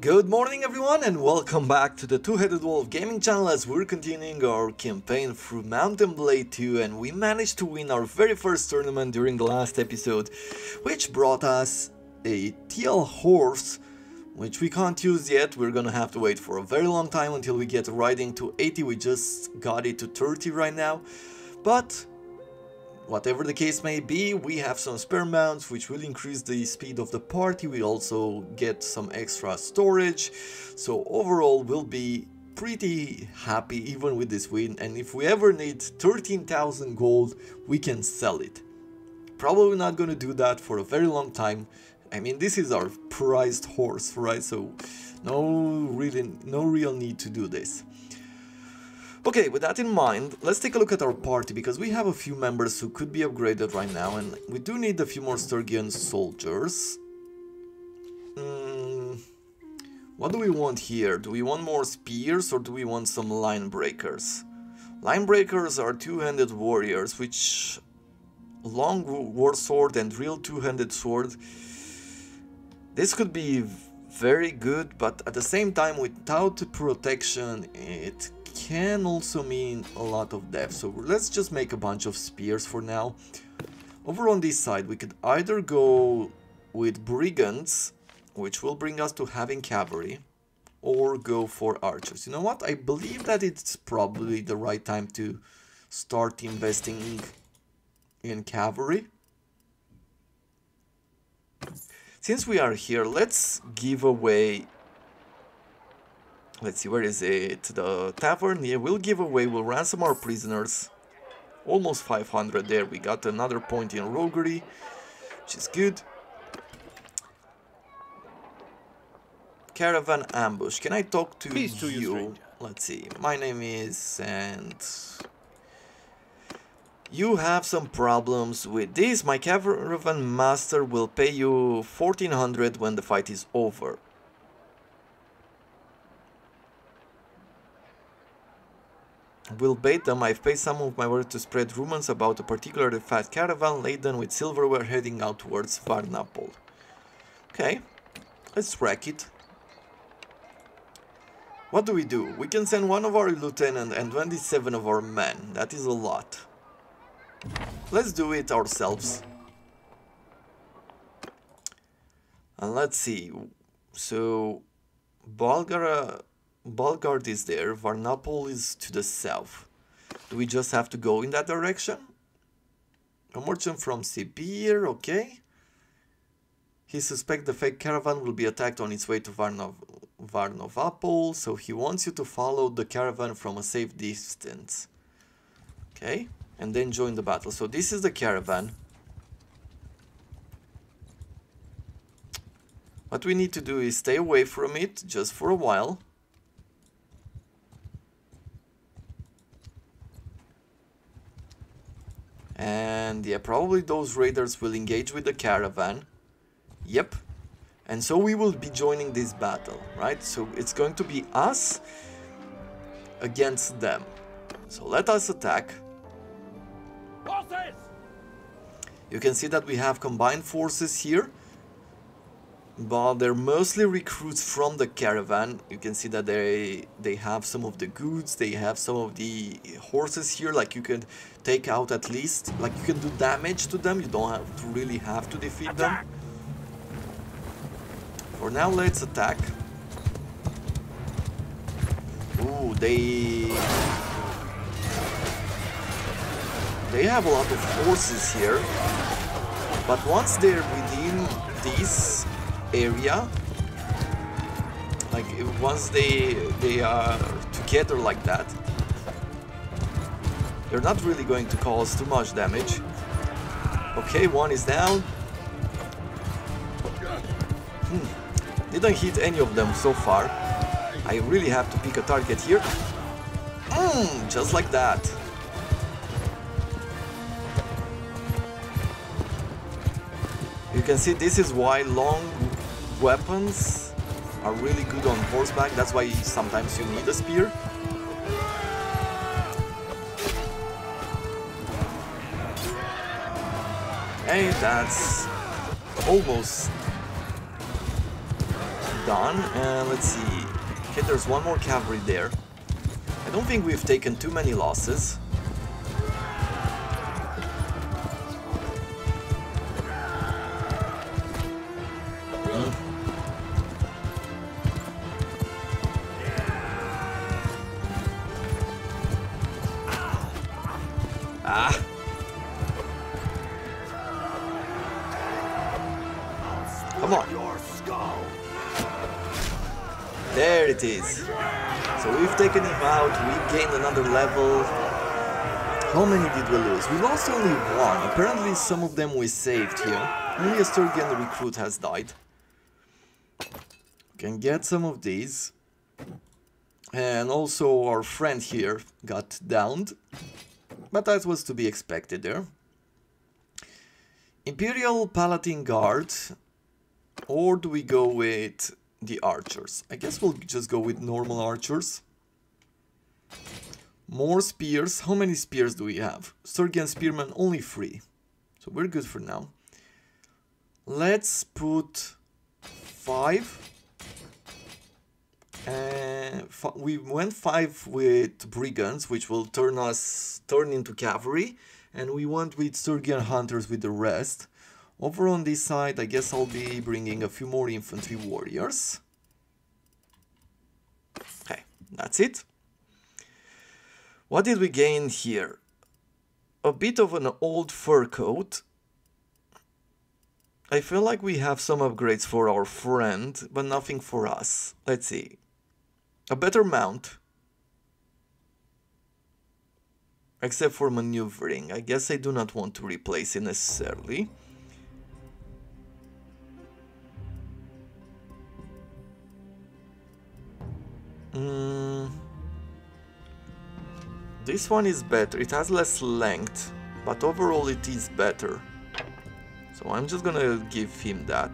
Good morning everyone and welcome back to the Two-Headed Wolf Gaming channel as we're continuing our campaign through Mountain Blade 2, and we managed to win our very first tournament during the last episode, which brought us a teal horse, which we can't use yet. We're gonna have to wait for a very long time until we get riding to 80, we just got it to 30 right now, but whatever the case may be, we have some spare mounts which will increase the speed of the party. We also get some extra storage, so overall we'll be pretty happy even with this win, and if we ever need 13,000 gold we can sell it. Probably not gonna do that for a very long time. I mean, this is our prized horse, right? So no real need to do this. Okay, with that in mind, let's take a look at our party, because we have a few members who could be upgraded right now, and we do need a few more Sturgian soldiers. What do we want here? Do we want more spears or do we want some line breakers? Line breakers are two-handed warriors, which long war sword and real two-handed sword. This could be very good, but at the same time, without protection, it can also mean a lot of death, so let's just make a bunch of spears for now. Over on this side we could either go with brigands, which will bring us to having cavalry, or go for archers. You know what, I believe that it's probably the right time to start investing in cavalry. Since we are here, let's give away, let's see, where is it? The tavern. Yeah, we'll give away, we'll ransom our prisoners. Almost 500 there. We got another point in roguery, which is good. Caravan ambush. Can I talk to Please you? Let's see. My name is... and... you have some problems with this. My caravan master will pay you 1400 when the fight is over. Will bait them. I've paid some of my work to spread rumors about a particularly fat caravan laden with silverware heading out towards Varnapol. Okay, let's wreck it. What do? We can send one of our lieutenants and 27 of our men. That is a lot. Let's do it ourselves. And let's see. So, Bulgara Bulgard is there, Varnapol is to the south. Do we just have to go in that direction? A merchant from Sibir, okay. He suspects the fake caravan will be attacked on its way to Varnapol, so he wants you to follow the caravan from a safe distance. Okay, and then join the battle. So this is the caravan. What we need to do is stay away from it just for a while. And yeah, probably those raiders will engage with the caravan. Yep. And so we will be joining this battle, right? So it's going to be us against them. So let us attack. Forces! You can see that we have combined forces here. But they're mostly recruits from the caravan. You can see that they have some of the goods, they have some of the horses here, like you can take out at least, like you can do damage to them, you don't have to really have to defeat them. For now, let's attack. Ooh, they have a lot of horses here, but once they're within these area, like once they are together like that, they're not really going to cause too much damage. Okay, one is down. Didn't hit any of them so far. I really have to pick a target here. Just like that. You can see this is why long weapons are really good on horseback. That's why sometimes you need a spear. Hey, that's almost done. And let's see. Okay, there's one more cavalry there. I don't think we've taken too many losses. Level. How many did we lose? We lost only one. Apparently some of them we saved here. Only a Sturgian recruit has died. We can get some of these. And also our friend here got downed. But that was to be expected there. Imperial Palatine Guard. Or do we go with the archers? I guess we'll just go with normal archers. More spears. How many spears do we have? Sturgian spearmen, only 3. So we're good for now. Let's put 5. We went 5 with brigands, which will turn into cavalry. And we went with Sturgian hunters with the rest. Over on this side, I guess I'll be bringing a few more infantry warriors. Okay, that's it. What did we gain here? A bit of an old fur coat. I feel like we have some upgrades for our friend, but nothing for us. Let's see. A better mount. Except for maneuvering. I guess I do not want to replace it necessarily. This one is better, it has less length, but overall it is better. So I'm just gonna give him that.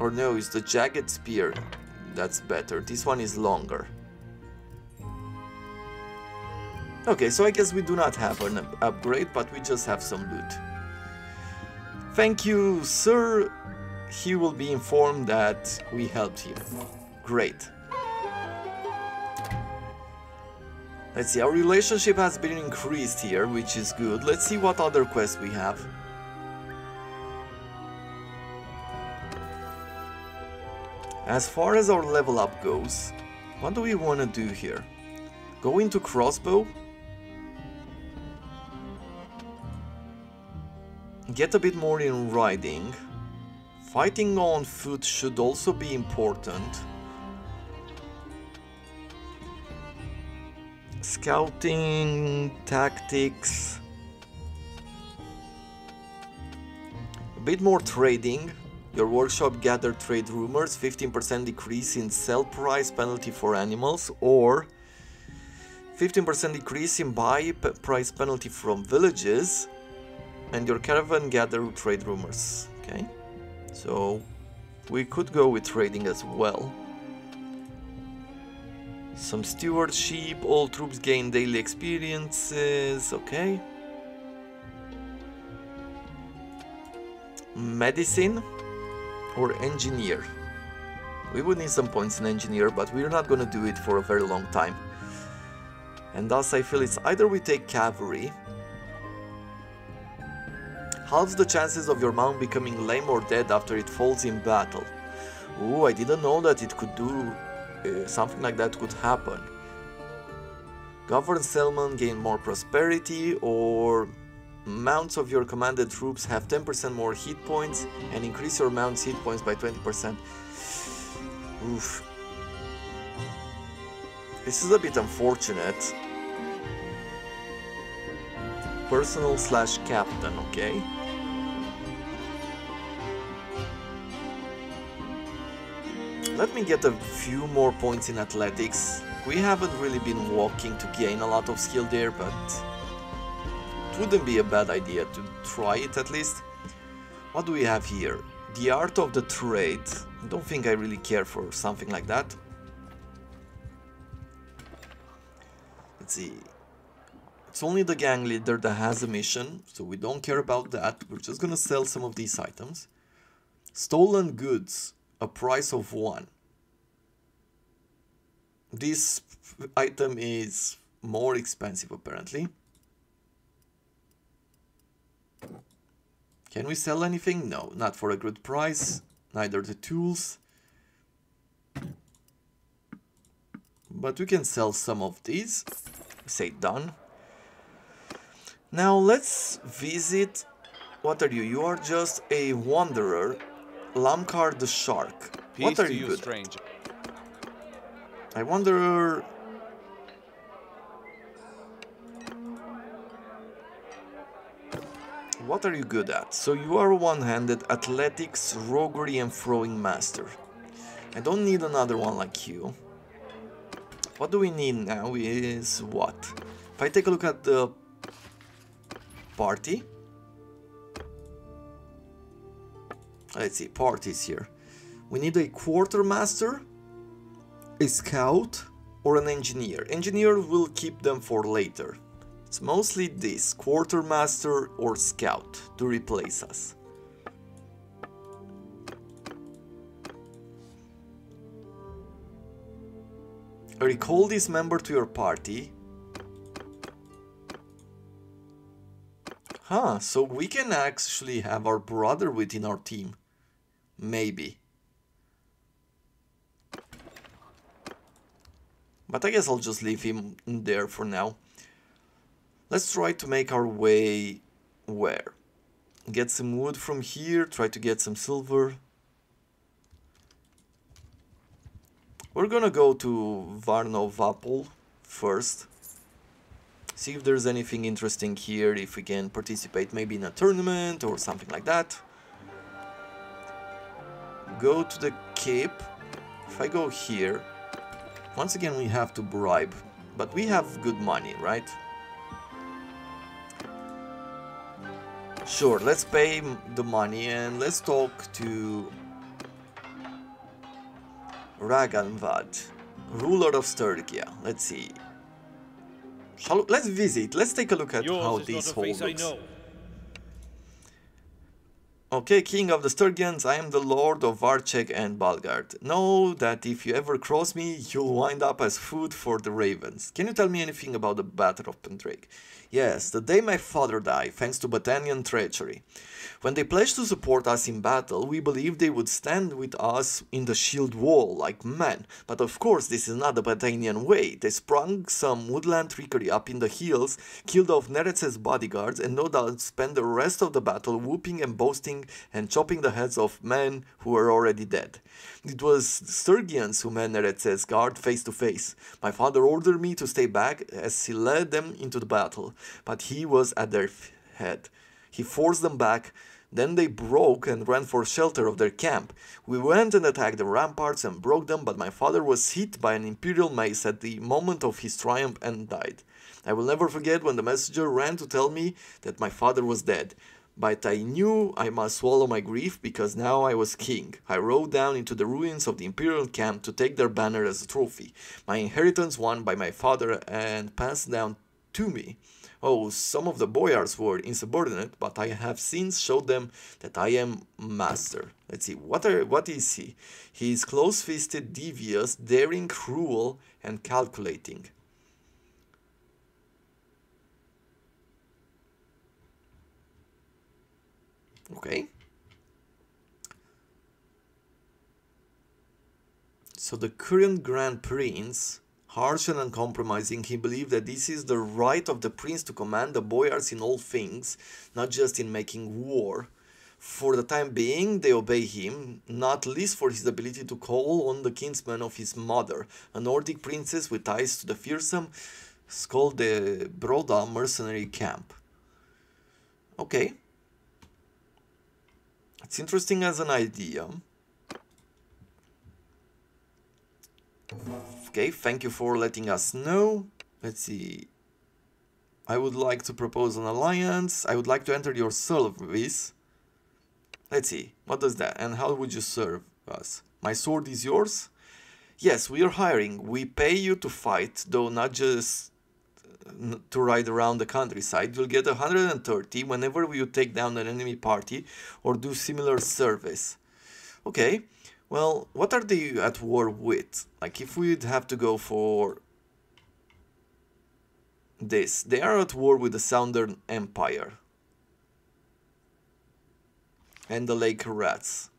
Or no, it's the jagged spear that's better, this one is longer. Okay, so I guess we do not have an upgrade, but we just have some loot. Thank you, sir. He will be informed that we helped him. Great. Let's see, our relationship has been increased here, which is good. Let's see what other quests we have. As far as our level up goes, what do we want to do here? Go into crossbow? Get a bit more in riding. Fighting on foot should also be important. Scouting, tactics, a bit more trading. Your workshop gathered trade rumors, 15% decrease in sell price penalty for animals, or 15% decrease in buy price penalty from villages, and your caravan gathered trade rumors. Okay, so we could go with trading as well. Some stewardship, all troops gain daily experiences, okay. Medicine or engineer. We would need some points in engineer, but we're not gonna do it for a very long time. And thus I feel it's either we take cavalry, halves the chances of your mount becoming lame or dead after it falls in battle. Ooh, I didn't know that it could do... something like that could happen. Governed settlement gain more prosperity, or mounts of your commanded troops have 10% more hit points and increase your mount's hit points by 20%. Oof. This is a bit unfortunate. Personal / captain, okay. Let me get a few more points in athletics. We haven't really been walking to gain a lot of skill there, but it wouldn't be a bad idea to try it at least. What do we have here? The art of the trade. I don't think I really care for something like that. Let's see. It's only the gang leader that has a mission, so we don't care about that. We're just gonna sell some of these items. Stolen goods, a price of 1. This item is more expensive apparently. Can we sell anything? No, not for a good price. Neither the tools. But we can sell some of these. Say done. Now let's visit... What are you? You are just a wanderer. Lamkar the shark. Peace what are you, good stranger. At? I wonder... What are you good at? So you are one-handed, athletics, roguery and throwing master. I don't need another one like you. What do we need now is what? If I take a look at the party. Let's see, parties here. We need a quartermaster, a scout or an engineer. Engineer will keep them for later. It's mostly this, quartermaster or scout, to replace us. Recall this member to your party. Huh, so we can actually have our brother within our team. Maybe. But I guess I'll just leave him there for now. Let's try to make our way where? Get some wood from here, try to get some silver. We're gonna go to Varnapol first. See if there's anything interesting here, if we can participate maybe in a tournament or something like that. Go to the keep. If I go here, once again we have to bribe, but we have good money, right? Sure, let's pay the money and let's talk to Raganvad, ruler of Sturgia. Let's see. Let's visit. Let's take a look at how this whole looks. Okay, king of the Sturgians, I am the lord of Varcheg and Bulgard. Know that if you ever cross me, you'll wind up as food for the ravens. Can you tell me anything about the Battle of Pendrake? Yes, the day my father died, thanks to Batanian treachery. When they pledged to support us in battle, we believed they would stand with us in the shield wall, like men. But of course, this is not the Batanian way. They sprung some woodland trickery up in the hills, killed off Neretze's bodyguards, and no doubt spent the rest of the battle whooping and boasting and chopping the heads off men who were already dead. It was the Sturgians who met Neretze's guard face to face. My father ordered me to stay back as he led them into the battle, but he was at their head. He forced them back, then they broke and ran for shelter of their camp. We went and attacked the ramparts and broke them, but my father was hit by an imperial mace at the moment of his triumph and died. I will never forget when the messenger ran to tell me that my father was dead. But I knew I must swallow my grief, because now I was king. I rode down into the ruins of the imperial camp to take their banner as a trophy, my inheritance won by my father and passed down to me. Oh, some of the boyars were insubordinate, but I have since showed them that I am master. Let's see, what is he? He is close-fisted, devious, daring, cruel, and calculating. Okay. So the current Grand Prince, harsh and uncompromising, he believed that this is the right of the prince to command the boyars in all things, not just in making war. For the time being, they obey him, not least for his ability to call on the kinsman of his mother, a Nordic princess with ties to the fearsome Skalde Broda mercenary camp. Okay. It's interesting as an idea. Okay, thank you for letting us know. Let's see. I would like to propose an alliance. I would like to enter your service. Let's see. What does that? And how would you serve us? My sword is yours? Yes, we are hiring. We pay you to fight, though not just to ride around the countryside, you'll get 130 whenever you take down an enemy party or do similar service. Okay, well, what are they at war with? Like, if we'd have to go for this, they are at war with the Southern Empire and the Lake Rats.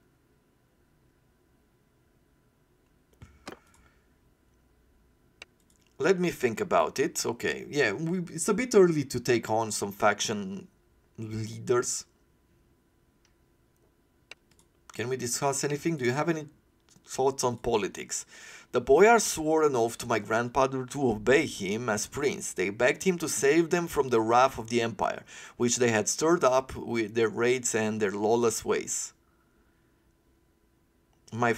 Let me think about it. Okay, yeah, it's a bit early to take on some faction leaders. Can we discuss anything? Do you have any thoughts on politics? The boyars swore an oath to my grandfather to obey him as prince. They begged him to save them from the wrath of the empire, which they had stirred up with their raids and their lawless ways. My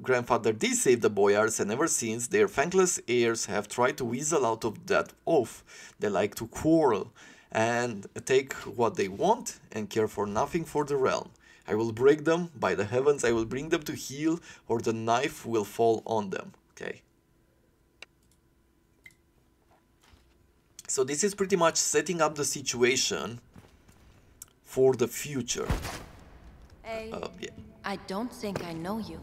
grandfather did save the boyars, and ever since, their thankless heirs have tried to weasel out of that oath. They like to quarrel and take what they want and care for nothing for the realm. I will break them, by the heavens, I will bring them to heel, or the knife will fall on them. Okay. So this is pretty much setting up the situation for the future. Yeah. I don't think I know you.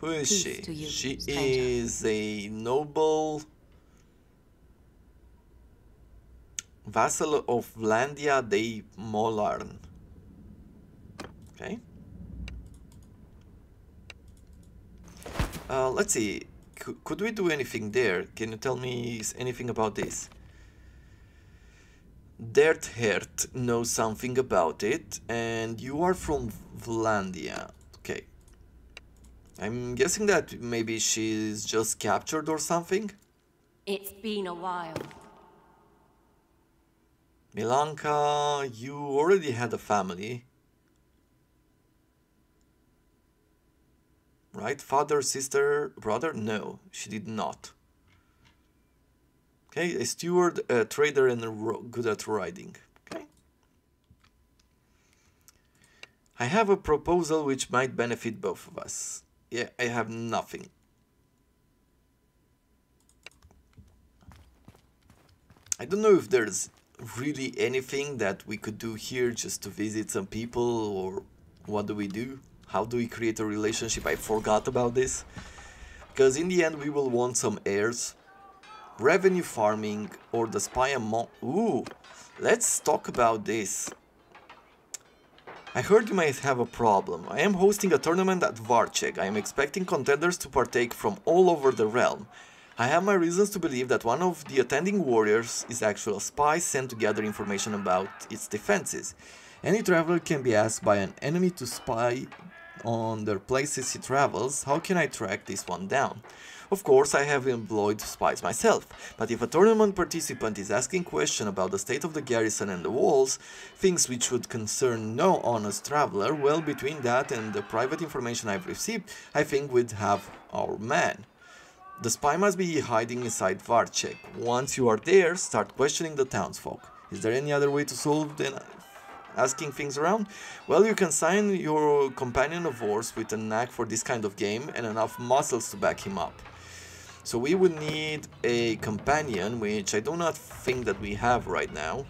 Who is she? She is a noble vassal of Vlandia, de Molarn. Okay. Let's see. Could we do anything there? Can you tell me anything about this? Derthert knows something about it, and you are from Vlandia. Okay. I'm guessing that maybe she's just captured or something? It's been a while. Milanka, you already had a family. Right? Father, sister, brother? No, she did not. Okay, a steward, a trader, and good at riding. Okay. I have a proposal which might benefit both of us. Yeah, I have nothing. I don't know if there's really anything that we could do here just to visit some people, or what do we do? How do we create a relationship? I forgot about this. Because in the end we will want some heirs. Revenue farming or the spy among... Ooh, let's talk about this. I heard you might have a problem. I am hosting a tournament at Varcheg. I am expecting contenders to partake from all over the realm. I have my reasons to believe that one of the attending warriors is actually a spy sent to gather information about its defenses. Any traveler can be asked by an enemy to spy on their places he travels. How can I track this one down? Of course, I have employed spies myself, but if a tournament participant is asking questions about the state of the garrison and the walls, things which would concern no honest traveler, well, between that and the private information I've received, I think we'd have our man. The spy must be hiding inside Varcheg. Once you are there, start questioning the townsfolk. Is there any other way to solve than asking things around? Well, you can sign your companion of wars with a knack for this kind of game and enough muscles to back him up. So we would need a companion, which I do not think that we have right now.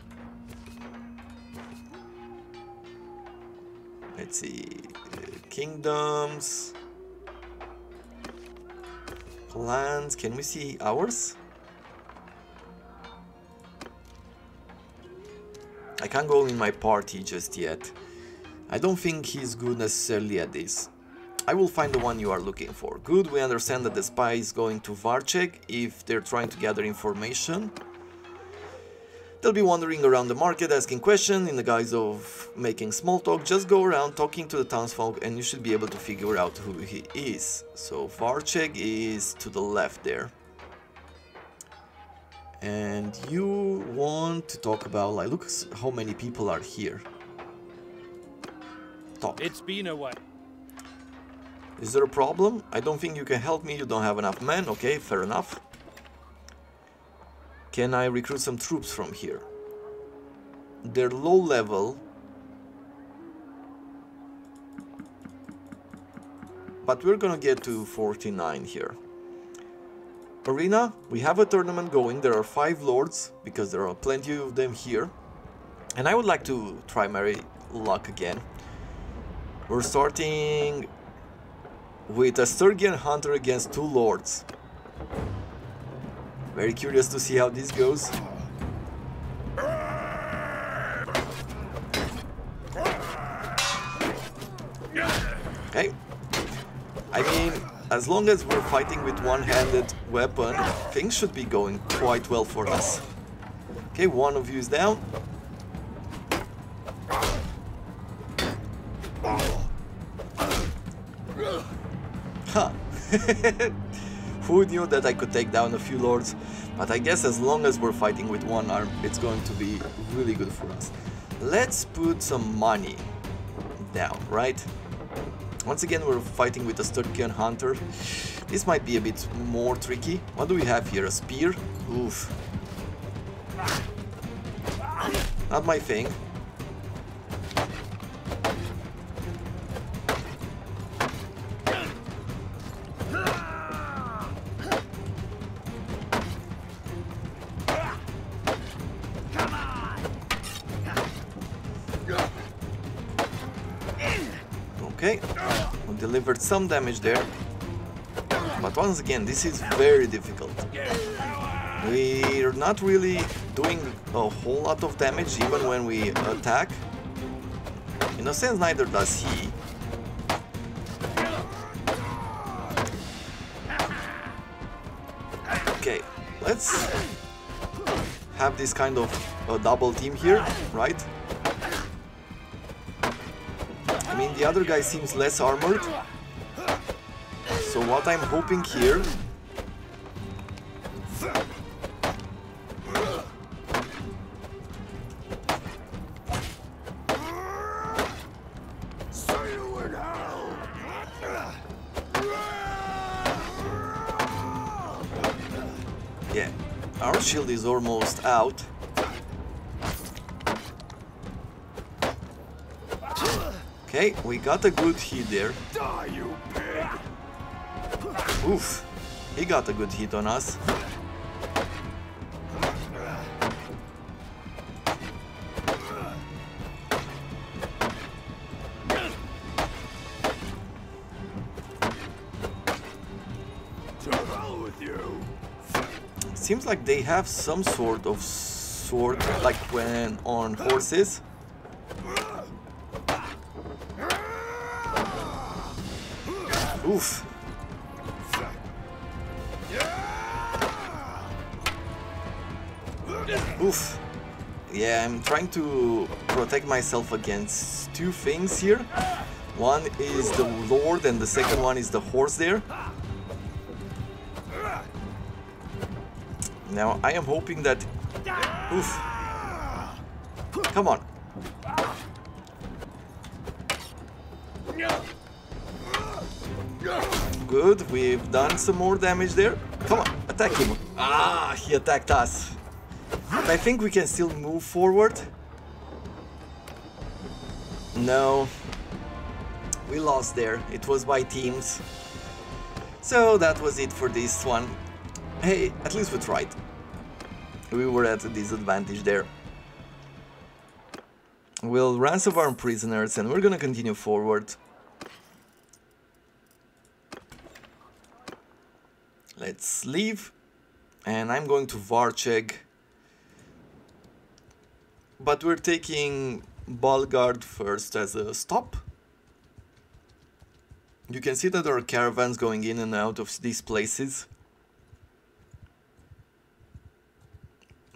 Let's see, kingdoms, clans, can we see ours? I can't go in my party just yet. I don't think he's good necessarily at this. I will find the one you are looking for. Good, we understand that the spy is going to Varcheg if they're trying to gather information. They'll be wandering around the market asking questions in the guise of making small talk. Just go around talking to the townsfolk and you should be able to figure out who he is. So Varcheg is to the left there. And you want to talk about, like, look how many people are here. Talk. It's been a while. Is there a problem? I don't think you can help me. You don't have enough men. Okay, fair enough. Can I recruit some troops from here? They're low level. But we're gonna get to 49 here. Arena, we have a tournament going. There are 5 lords, because there are plenty of them here. And I would like to try my luck again. We're starting with a Sturgian hunter against 2 lords. Very curious to see how this goes. Okay. I mean, as long as we're fighting with one-handed weapon, things should be going quite well for us. Okay, one of you is down. Huh. Who knew that I could take down a few lords? But I guess as long as we're fighting with one arm, it's going to be really good for us. Let's put some money down, right? Once again, we're fighting with a Sturgian hunter. This might be a bit more tricky. What do we have here? A spear? Oof. Not my thing. Delivered some damage there, but once again this is very difficult. We're not really doing a whole lot of damage even when we attack. In a sense, neither does he. Okay, let's have this kind of a double team here, right? I mean, the other guy seems less armored, so what I'm hoping here . Yeah, our shield is almost out. Okay, we got a good hit there. Oof, he got a good hit on us. Seems like they have some sort of sword, like when on horses. Oof. Oof. Yeah, I'm trying to protect myself against two things here. One is the lord and the second one is the horse there. Now I am hoping that... Oof. Come on. Good, we've done some more damage there. Come on, attack him. Ah, he attacked us. But I think we can still move forward. No. We lost there. It was by teams. So that was it for this one. Hey, at least we tried. We were at a disadvantage there. We'll ransom our prisoners and we're gonna continue forward. Let's leave, and I'm going to Varcheg, but we're taking Bulgard first as a stop. You can see that there are caravans going in and out of these places.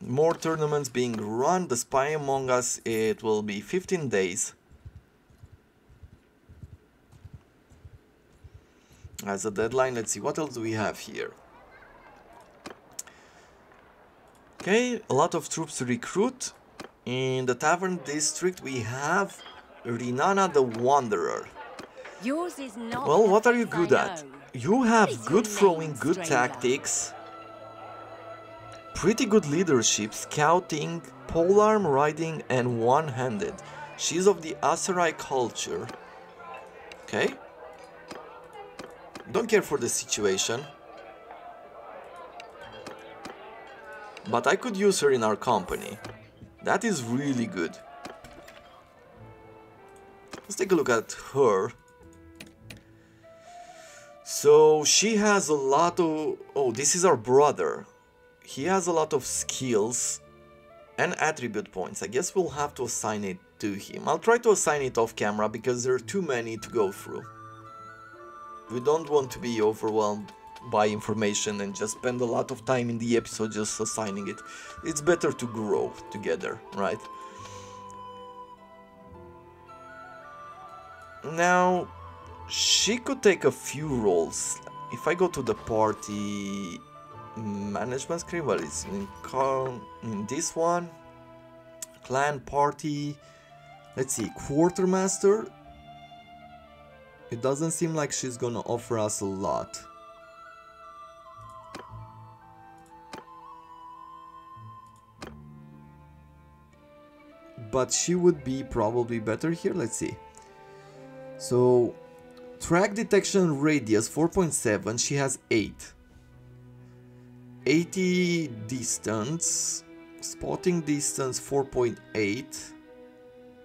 More tournaments being run. The Spy Among Us, it will be 15 days. As a deadline, let's see, what else do we have here? Okay, a lot of troops to recruit. In the Tavern District, we have Rinana the Wanderer. Yours is not well, what are you good at? You have good throwing, good tactics, pretty good leadership, scouting, polearm riding, and one-handed. She's of the Asarai culture. Okay. Don't care for the situation. but I could use her in our company. That is really good. Let's take a look at her. So she has a lot of... oh, this is our brother. He has a lot of skills and attribute points. I guess we'll have to assign it to him. I'll try to assign it off camera because there are too many to go through. We don't want to be overwhelmed by information and just spend a lot of time in the episode just assigning it. It's better to grow together, right? Now, she could take a few roles. If I go to the party management screen, well, it's in this one, clan party, let's see, quartermaster. It doesn't seem like she's gonna offer us a lot. But she would be probably better here, let's see. So, track detection radius 4.7, she has 8. 80 distance, spotting distance 4.8,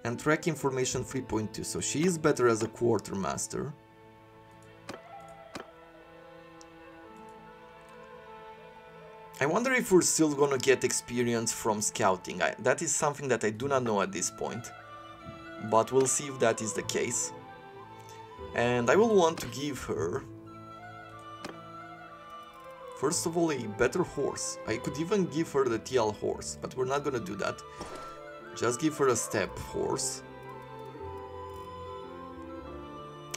and track information 3.2, so she is better as a quartermaster. I wonder if we're still gonna get experience from scouting. That is something that I do not know at this point, but we'll see if that is the case. And I will want to give her, first of all, a better horse. I could even give her the TL horse, but we're not gonna do that. Just give her a step horse.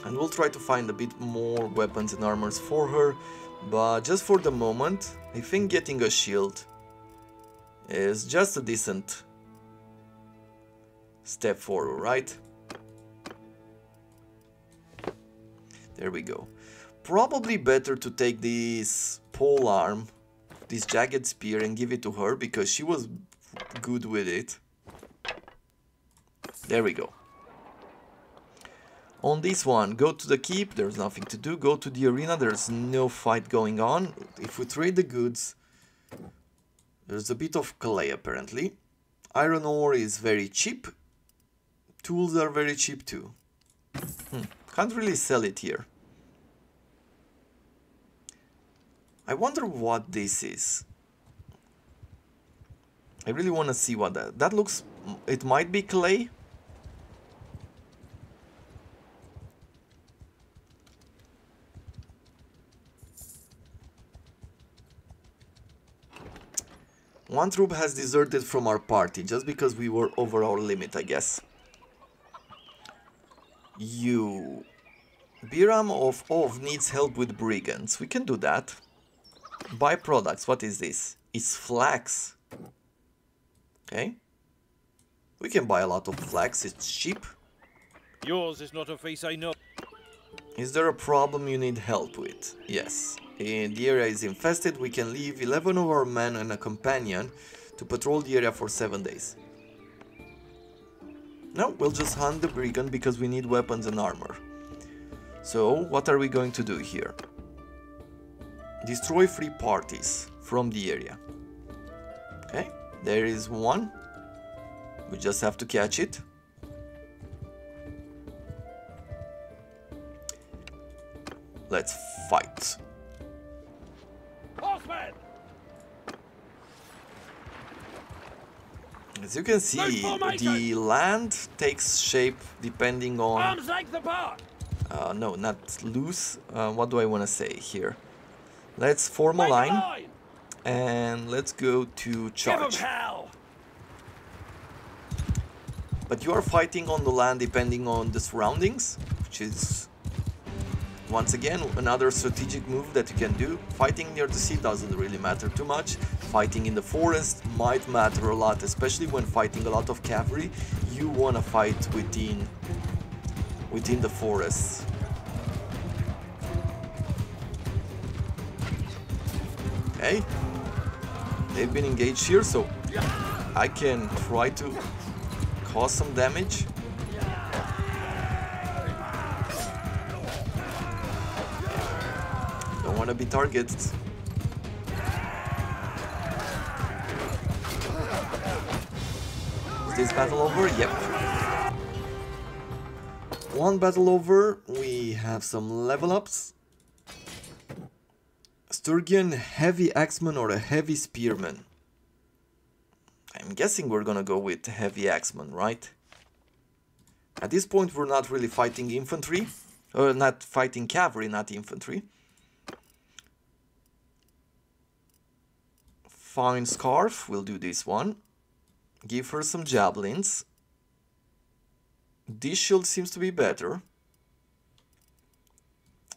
And we'll try to find a bit more weapons and armors for her, but just for the moment, I think getting a shield is just a decent step forward, right? There we go. Probably better to take this pole arm, this jagged spear, and give it to her because she was good with it. There we go. On this one, go to the keep, there's nothing to do. Go to the arena, there's no fight going on. If we trade the goods, there's a bit of clay apparently. Iron ore is very cheap. Tools are very cheap too. Can't really sell it here. I wonder what this is. I really want to see what that looks. It might be clay. One troop has deserted from our party just because we were over our limit, I guess. You. Biram of Ov needs help with brigands. We can do that. Buy products. What is this? It's flax. Okay. We can buy a lot of flax. It's cheap. Yours is not a face I know. Is there a problem you need help with? Yes. The area is infested. We can leave 11 of our men and a companion to patrol the area for 7 days. No, we'll just hunt the brigand because we need weapons and armor. So, what are we going to do here? Destroy 3 parties from the area. Okay, there is one. We just have to catch it. Let's fight. Horseman! As you can see, the land takes shape depending on... Arms like the bar. No, not loose. What do I want to say here? Let's form a line and let's go to charge. But you are fighting on the land depending on the surroundings, which is once again another strategic move that you can do. Fighting near the sea doesn't really matter too much. Fighting in the forest might matter a lot, especially when fighting a lot of cavalry. You want to fight within the forest. Hey, they've been engaged here, so I can try to cause some damage. Don't want to be targeted. Is this battle over? Yep. One battle over, we have some level ups. Sturgian Heavy Axeman or a Heavy Spearman. I'm guessing we're gonna go with Heavy Axeman, right? At this point we're not really fighting infantry, or not fighting cavalry, not infantry. Fine Scarf, we'll do this one. Give her some javelins. This shield seems to be better.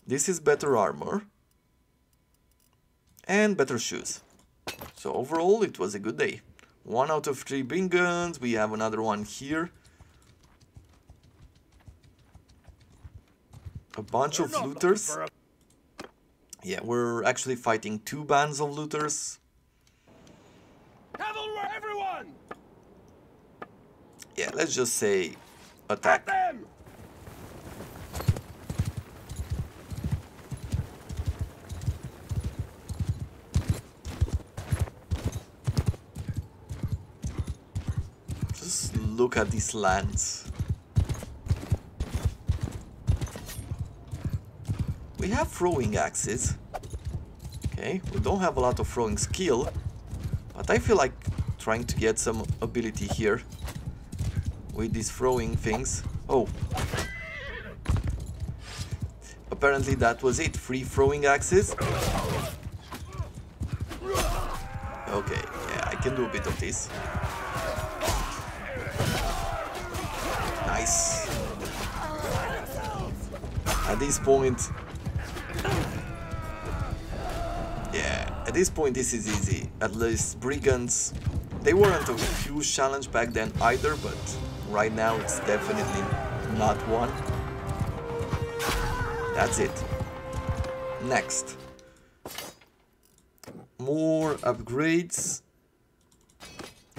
This is better armor. And better shoes. So overall it was a good day. 1 out of 3 beam guns, we have another one here. A bunch of looters. Yeah, we're actually fighting 2 bands of looters. Cavalry, everyone! Yeah, let's just say attack them. Just look at these lands. We have throwing axes. Okay, we don't have a lot of throwing skill, but I feel like trying to get some ability here with these throwing things. Oh. Apparently that was it. 3 throwing axes. Okay, yeah, I can do a bit of this. Nice. At this point... At this point this is easy, at least brigands, they weren't a huge challenge back then either, but right now it's definitely not one. That's it. Next. More upgrades,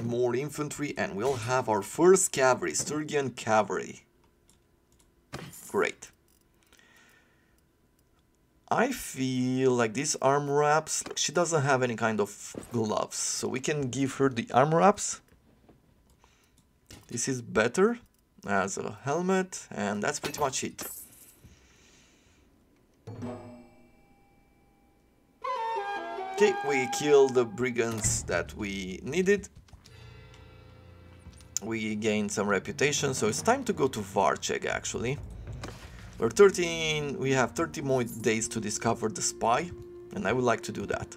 more infantry, and we'll have our first cavalry, Sturgian cavalry. Great. I feel like these arm wraps, she doesn't have any kind of gloves, so we can give her the arm wraps. This is better as a helmet, and that's pretty much it. Okay, we killed the brigands that we needed. We gained some reputation, so it's time to go to Varcheg actually. We're 13, we have 30 more days to discover the spy, and I would like to do that.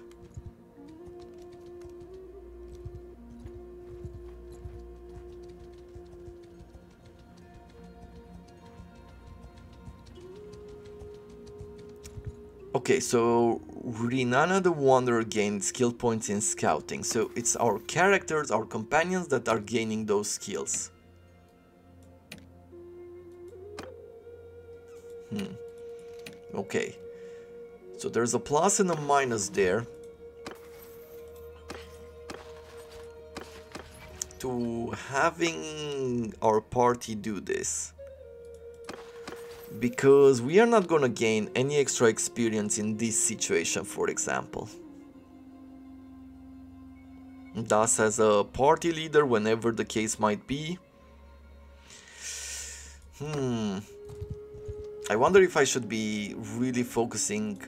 Okay, so Rinana the Wanderer gained skill points in scouting, so it's our characters, our companions that are gaining those skills. Okay, so there's a plus and a minus there to having our party do this, because we are not gonna gain any extra experience in this situation, for example. Thus, as a party leader, whenever the case might be, I wonder if I should be really focusing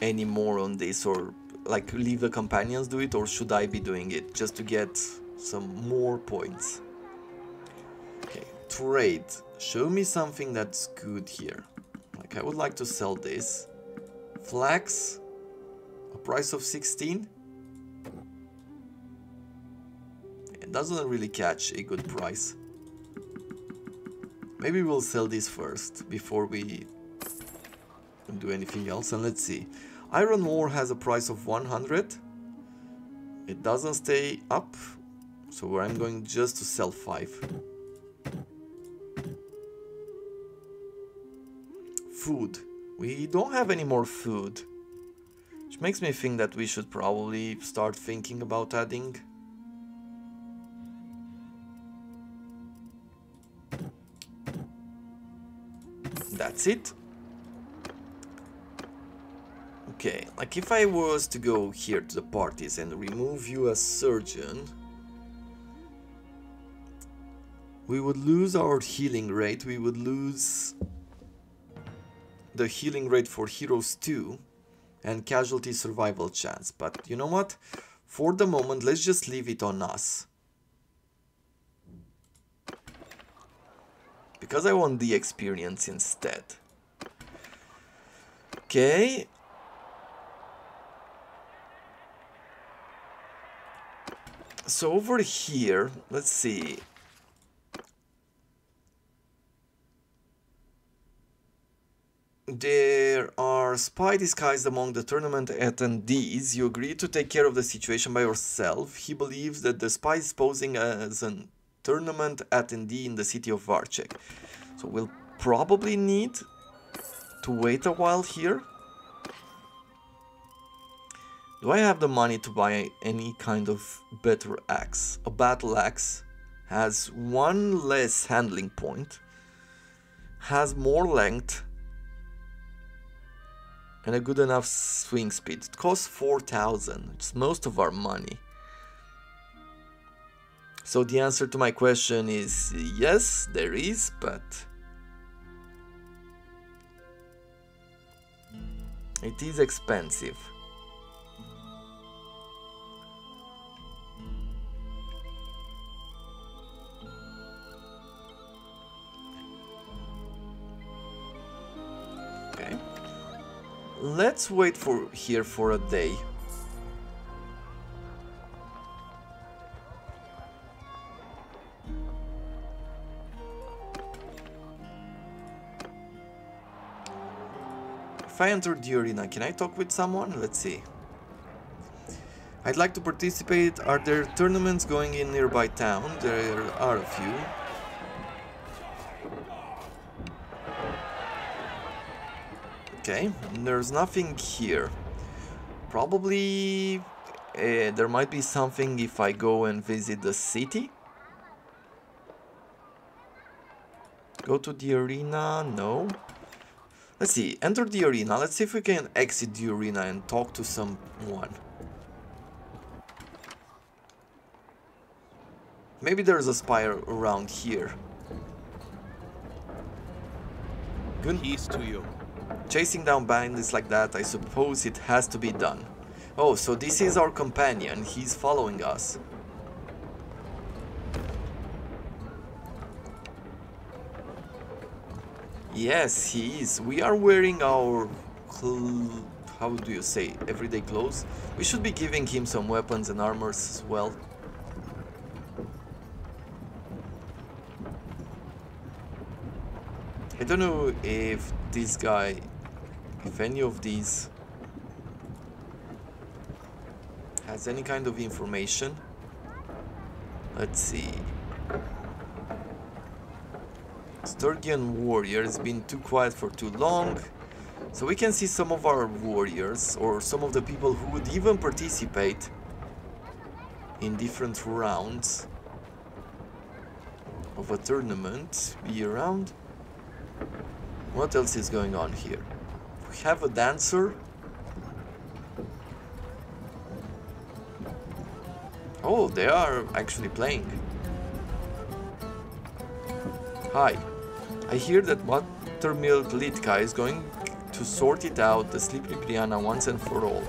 any more on this, or like leave the companions do it, or should I be doing it just to get some more points? Okay, trade. Show me something that's good here. Like I would like to sell this. Flax, a price of 16. It doesn't really catch a good price. Maybe we'll sell this first, before we do anything else, and let's see. Iron ore has a price of 100. It doesn't stay up, so I'm going just to sell 5. Food. We don't have any more food, which makes me think that we should probably start thinking about adding. That's it. Okay, like if I was to go here to the parties and remove you as surgeon, We would lose our healing rate. We would lose the healing rate for heroes too, and casualty survival chance. But you know what? For the moment, let's just leave it on us. Because I want the experience instead. Okay. So over here, let's see. There are spy disguised among the tournament attendees. You agree to take care of the situation by yourself. He believes that the spy is posing as a tournament attendee in the city of Varcheg. So we'll probably need to wait a while here. Do I have the money to buy any kind of better axe? A battle axe has one less handling point, has more length, and a good enough swing speed. It costs 4,000. It's most of our money. So the answer to my question is yes, there is, but it is expensive. Okay. Let's wait for here for a day. If I enter the arena, can I talk with someone? Let's see. I'd like to participate. Are there tournaments going in nearby town? There are a few. Okay, there's nothing here. Probably there might be something if I go and visit the city. Go to the arena, no. Let's see, enter the arena. Let's see if we can exit the arena and talk to someone. Maybe there's a spy around here. Good. Peace to you. Chasing down bandits like that, I suppose it has to be done. Oh, so this is our companion. He's following us. Yes, he is. We are wearing our, how do you say, everyday clothes. We should be giving him some weapons and armors as well. I don't know if this guy, if any of these has any kind of information. Let's see. Sturgian warrior has been too quiet for too long, so we can see some of our warriors or some of the people who would even participate in different rounds of a tournament be around. What else is going on here? We have a dancer. Oh, they are actually playing. Hi. I hear that Buttermilk Litka is going to sort it out, the sleepy Brianna, once and for all.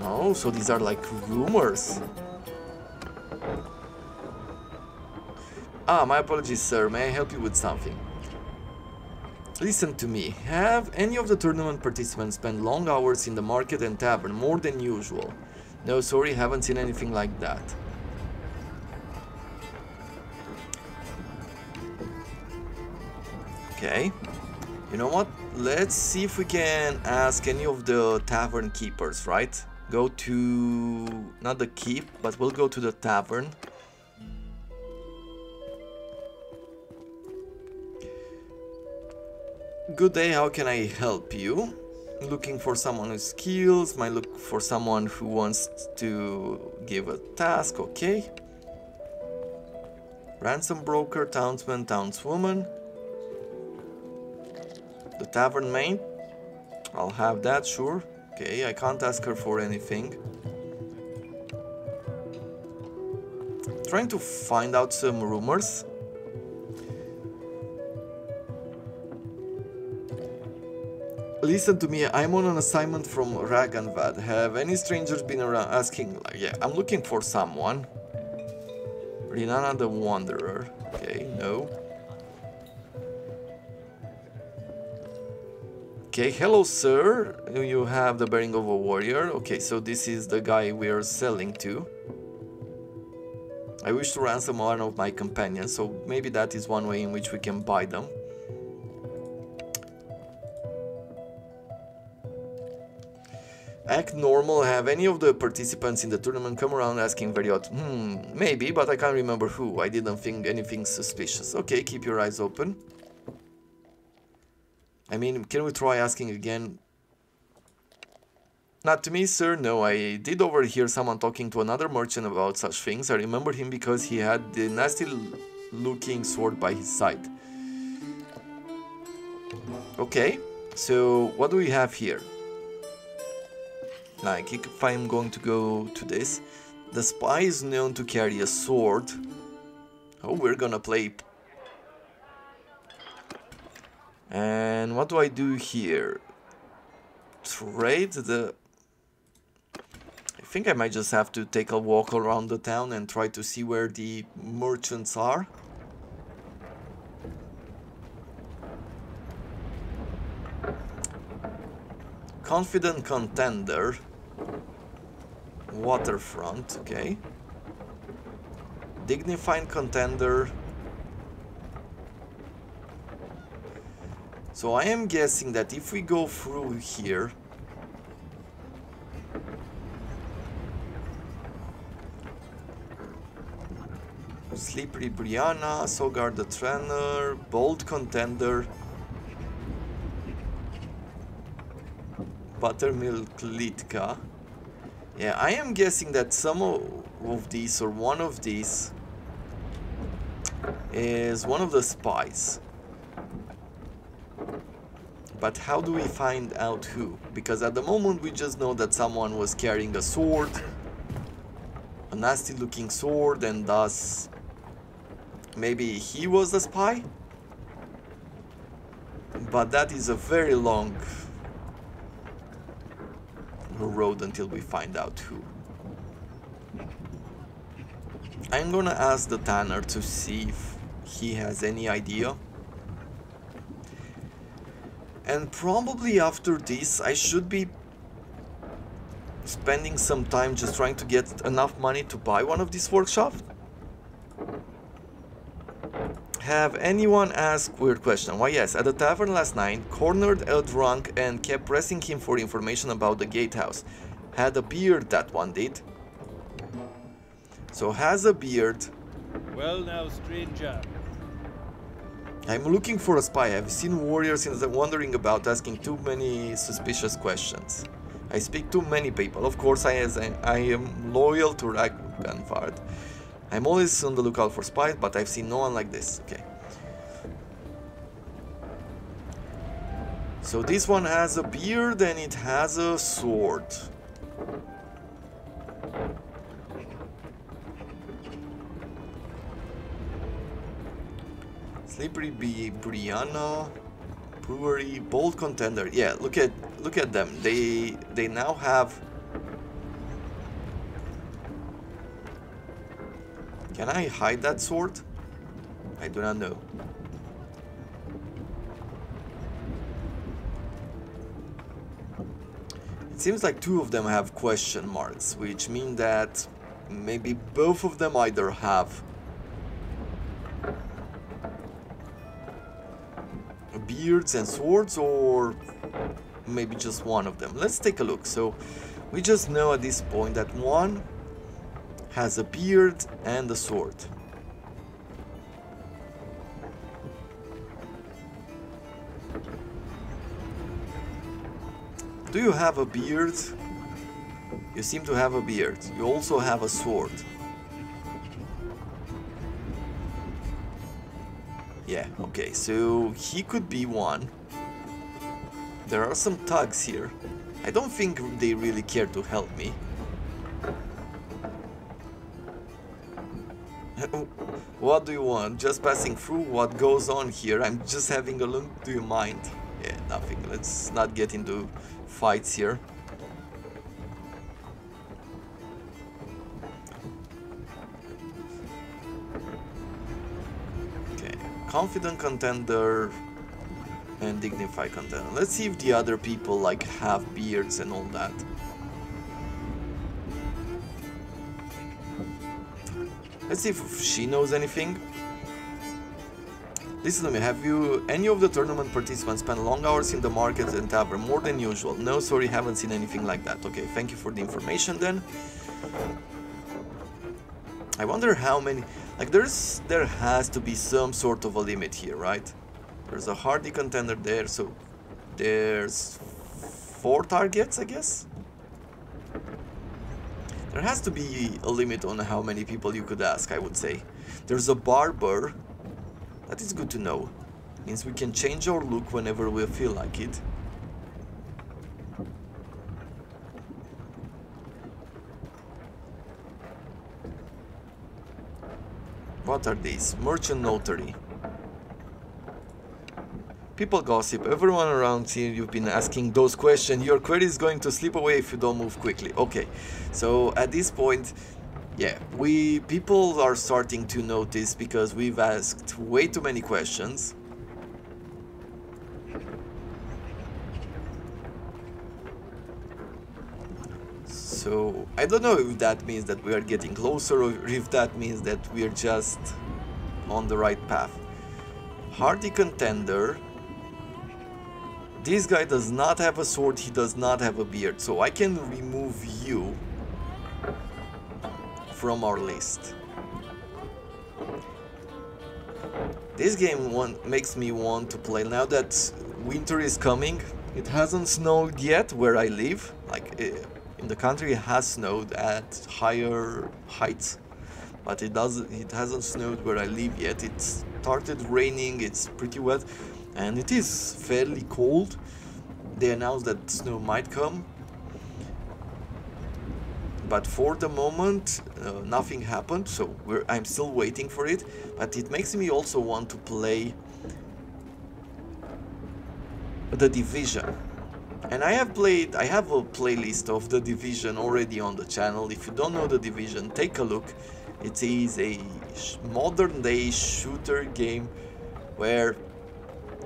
Oh, so these are like rumors. Ah, my apologies, sir. May I help you with something? Listen to me. Have any of the tournament participants spent long hours in the market and tavern, more than usual? No, sorry, haven't seen anything like that. Okay, you know what? Let's see if we can ask any of the tavern keepers, right? Go to, not the keep, but we'll go to the tavern. Good day, how can I help you? Looking for someone with skills, might look for someone who wants to give a task, okay. Ransom broker, townsman, townswoman. The tavern maid? I'll have that, sure. Okay, I can't ask her for anything. trying to find out some rumors. Listen to me, I'm on an assignment from Raganvad. Have any strangers been around asking? Like, yeah, I'm looking for someone. Rinana the Wanderer. Okay, no. Okay, hello sir. You have the bearing of a warrior. Okay, so this is the guy we are selling to. I wish to ransom one of my companions, so maybe that is one way in which we can buy them. Act normal. Have any of the participants in the tournament come around asking very odd? Maybe, but I can't remember who. I didn't think anything suspicious. Okay, keep your eyes open. I mean, can we try asking again? Not to me, sir. No, I did overhear someone talking to another merchant about such things. I remember him because he had the nasty-looking sword by his side. Okay, so what do we have here? Like, if I'm going to go to this, the spy is known to carry a sword. Oh, we're gonna play. And what do I do here? Trade the... I think I might just have to take a walk around the town and try to see where the merchants are. Confident contender. Waterfront, okay. Dignified contender. So I am guessing that if we go through here, Slippery Brianna, Sogar the trainer, bold contender, Buttermilk Litka. Yeah, I am guessing that some of these, or one of these, is one of the spies. But how do we find out who? Because at the moment we just know that someone was carrying a sword, a nasty looking sword, and thus maybe he was the spy? But that is a very long road until we find out who. I'm gonna ask the tanner to see if he has any idea. And probably after this I should be spending some time just trying to get enough money to buy one of these workshops. Have anyone asked weird question? Why yes, at the tavern last night, cornered a drunk and kept pressing him for information about the gatehouse. Had a beard, that one did. So has a beard. Well now, stranger. I'm looking for a spy. I've seen warriors since I'm wandering about asking too many suspicious questions. I speak to many people. Of course, I am loyal to Ragnvard. I'm always on the lookout for spies, but I've seen no one like this. Okay. So this one has a beard and it has a sword. Slippery Brianna, Brewery, bold contender. Yeah, look at them. They now have. Can I hide that sword? I do not know. It seems like two of them have question marks, which mean that maybe both of them either have beards and swords, or maybe just one of them. Let's take a look. So we just know at this point that one has a beard and a sword. Do you have a beard? You seem to have a beard. You also have a sword. Yeah, okay, so he could be one. There are some thugs here. I don't think they really care to help me. What do you want? Just passing through. What goes on here? I'm just having a look. Do you mind? Yeah, nothing. Let's not get into fights here. Okay, confident contender and dignified contender. Let's see if the other people like have beards and all that. Let's see if she knows anything. Listen to me, have you any of the tournament participants spent long hours in the market and tavern, more than usual? No, sorry, haven't seen anything like that. Okay, thank you for the information then. I wonder how many, like there has to be some sort of a limit here, right? There's a hardy contender there, so there's 4 targets, I guess? There has to be a limit on how many people you could ask, I would say. There's a barber. That is good to know. Means we can change our look whenever we feel like it. What are these? Merchant notary. People gossip. Everyone around here, you've been asking those questions. Your query is going to slip away if you don't move quickly. Okay, so at this point... yeah, people are starting to notice because we've asked way too many questions. So, I don't know if that means that we are getting closer or if that means that we are just on the right path. Hardy contender. This guy does not have a sword, he does not have a beard, so I can remove you from our list. This game makes me want to play now that winter is coming. It hasn't snowed yet where I live, like in the country it has snowed at higher heights, but it hasn't snowed where I live yet. It started raining, it's pretty wet and it is fairly cold. They announced that snow might come, but for the moment nothing happened, so I'm still waiting for it, but it makes me also want to play The Division. And I have a playlist of The Division already on the channel. If you don't know The Division, take a look. It is a modern day shooter game where,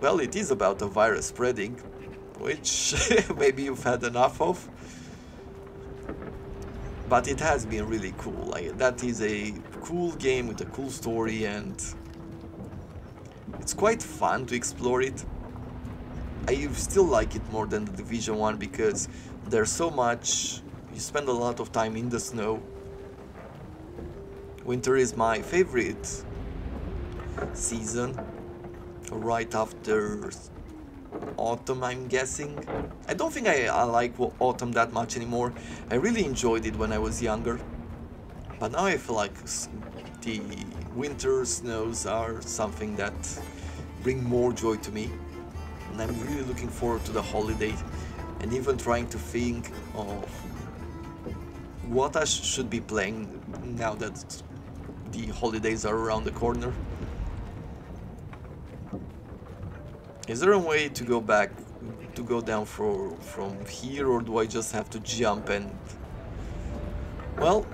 well, it is about a virus spreading, which maybe you've had enough of. But it has been really cool. Like, that is a cool game with a cool story and it's quite fun to explore it. I still like it more than the Division 1 because there's so much, you spend a lot of time in the snow. Winter is my favorite season, right after autumn, I'm guessing. I don't think I like autumn that much anymore. I really enjoyed it when I was younger, but now I feel like the winter snows are something that bring more joy to me, and I'm really looking forward to the holiday and even trying to think of what I should be playing now that the holidays are around the corner. Is there a way to go back, to go down from here, or do I just have to jump and... well,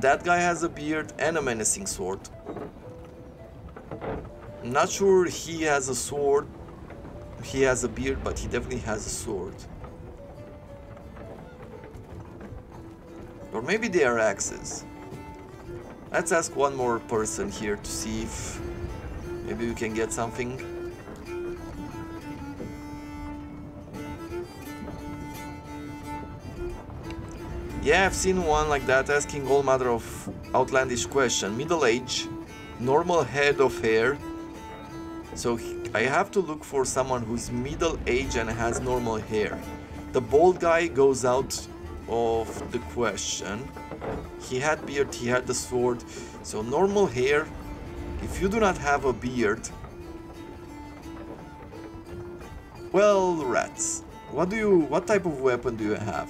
that guy has a beard and a menacing sword. I'm not sure he has a sword, he has a beard, but he definitely has a sword. Or maybe they are axes. Let's ask one more person here to see if maybe we can get something. Yeah, I've seen one like that, asking all manner of outlandish question. Middle age, normal head of hair. So I have to look for someone who's middle age and has normal hair. The bald guy goes out of the question. He had beard, he had the sword. So normal hair. If you do not have a beard, well, rats. What type of weapon do you have?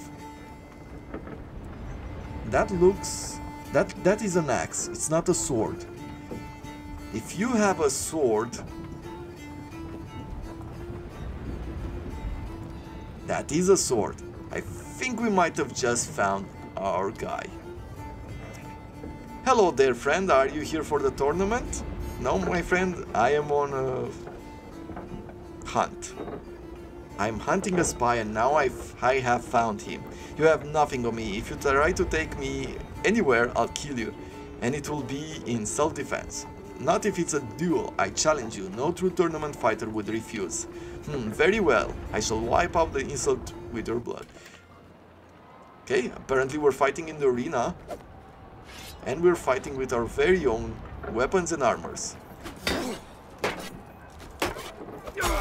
That looks That is an axe, it's not a sword. If you have a sword, that is a sword. I think we might have just found our guy. Hello there, friend. Are you here for the tournament? No, my friend, I am on a hunt. I'm hunting a spy and now I have found him. You have nothing on me. If you try to take me anywhere, I'll kill you. And it will be in self-defense. Not if it's a duel, I challenge you. No true tournament fighter would refuse. Very well. I shall wipe out the insult with your blood. Okay, apparently we're fighting in the arena. And we're fighting with our very own weapons and armors.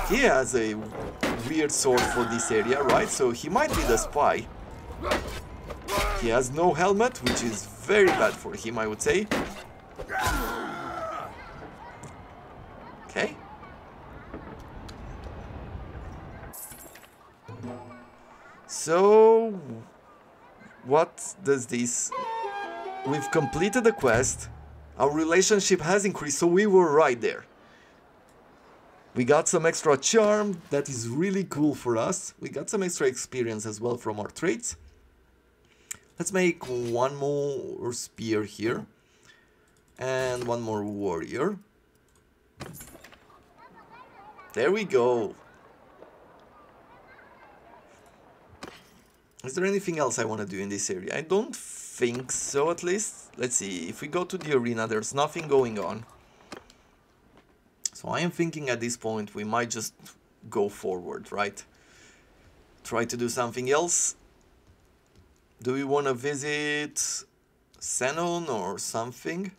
He has a weird sword for this area, right? So he might be the spy. He has no helmet, which is very bad for him, I would say. Okay. So, what does this... We've completed the quest. Our relationship has increased, so we were right there. We got some extra charm. That is really cool for us. We got some extra experience as well from our traits. Let's make one more spear here. And one more warrior. There we go. Is there anything else I want to do in this area? I don't think so, at least. Let's see. If we go to the arena, there's nothing going on. So I am thinking at this point we might just go forward, right? Try to do something else. Do we want to visit Senon or something?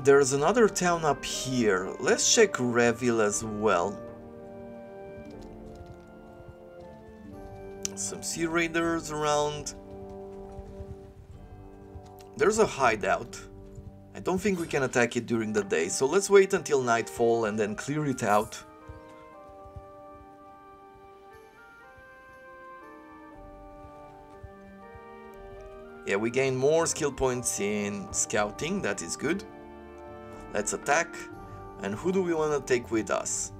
There's another town up here. Let's check Reville as well. Some sea raiders around. There's a hideout. I don't think we can attack it during the day, so let's wait until nightfall and then clear it out. Yeah, we gain more skill points in scouting, that is good. Let's attack. And who do we want to take with us?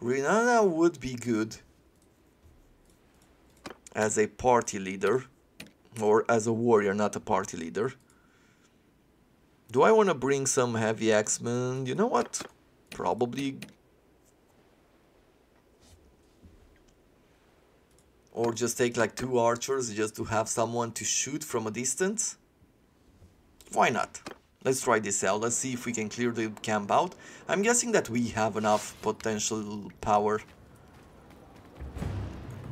Rinana would be good as a party leader, or as a warrior, not a party leader. Do I want to bring some heavy axemen? You know what? Probably. Or just take like 2 archers just to have someone to shoot from a distance. Why not? Let's try this out. Let's see if we can clear the camp out. I'm guessing that we have enough potential power.